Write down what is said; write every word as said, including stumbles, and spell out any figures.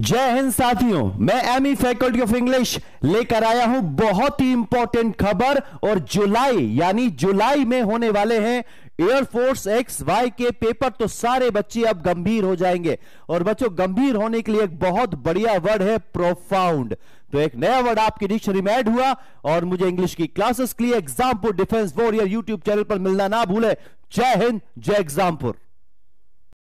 जय हिंद साथियों, मैं एमी फैकल्टी ऑफ इंग्लिश लेकर आया हूं बहुत ही इंपॉर्टेंट खबर। और जुलाई यानी जुलाई में होने वाले हैं एयर फोर्स एक्स वाई के पेपर, तो सारे बच्चे अब गंभीर हो जाएंगे। और बच्चों, गंभीर होने के लिए एक बहुत बढ़िया वर्ड है प्रोफाउंड। तो एक नया वर्ड आपकी डिक्शनरी में ऐड हुआ। और मुझे इंग्लिश की क्लासेस के लिए Exampur defence warrior YouTube channel पर मिलना ना भूले। जय हिंद, जय एग्जामपुर।